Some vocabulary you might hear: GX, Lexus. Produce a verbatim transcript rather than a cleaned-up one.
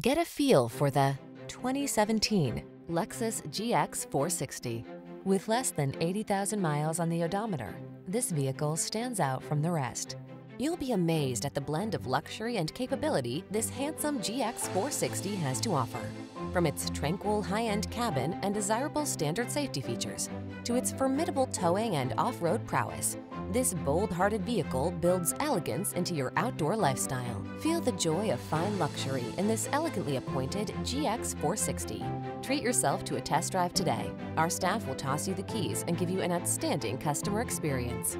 Get a feel for the twenty seventeen Lexus G X four sixty. With less than eighty thousand miles on the odometer, this vehicle stands out from the rest. You'll be amazed at the blend of luxury and capability this handsome G X four sixty has to offer. From its tranquil high-end cabin and desirable standard safety features, to its formidable towing and off-road prowess, this bold-hearted vehicle builds elegance into your outdoor lifestyle. Feel the joy of fine luxury in this elegantly appointed G X four sixty. Treat yourself to a test drive today. Our staff will toss you the keys and give you an outstanding customer experience.